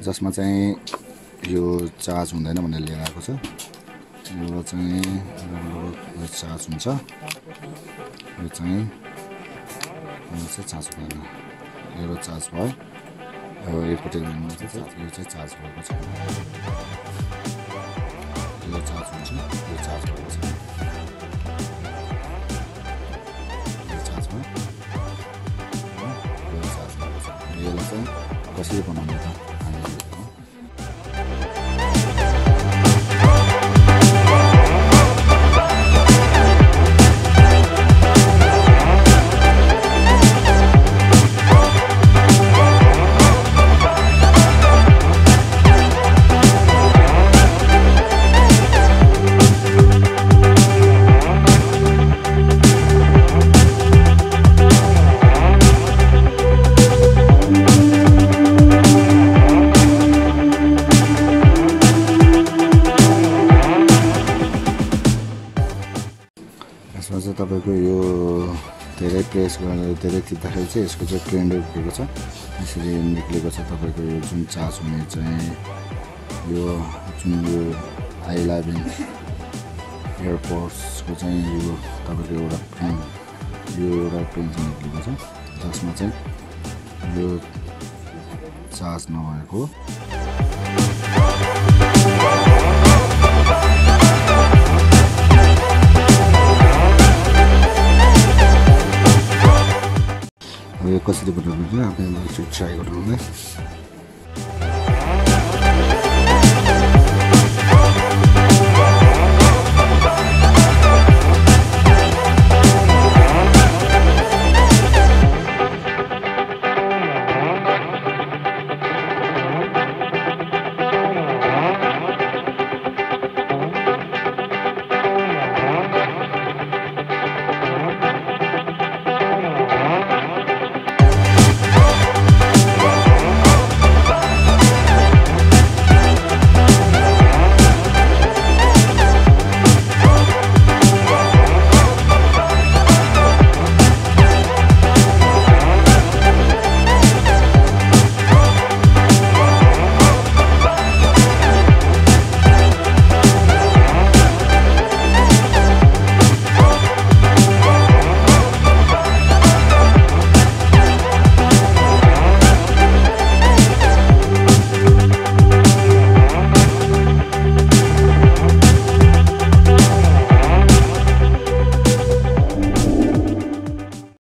जसमा चाहिँ यो चार्ज हुँदैन भनेर लिएर आएको छ यो चाहिँ राम्रो चार्ज हुन्छ यो चाहिँ यसले चार्ज गर्न यो चार्ज भयो अब एकपटक गर्नु छ यो चाहिँ चार्ज भएको छ यो चार्ज हुन्छ यो चार्ज भएको छ कसरी बनाउने त तपाईको यो धेरै प्रेस गरेर धेरै थिच्दाखेरि चाहिँ यसको चाहिँ ट्रेन्ड उठेको छ यसरी निक्लेको छ तपाईको यो जुन चार्ज हुने चाहिँ यो जुन यो i11 एयरपोड्स को चाहिँ यो तपाईको एउटा पिन निक्लेको छ जसमा चाहिँ यो चार्ज नभएको कसरी बनाउनु हुन्छ हामीले ट्राई गर्नु होला